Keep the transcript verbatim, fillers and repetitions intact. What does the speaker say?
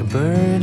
like a bird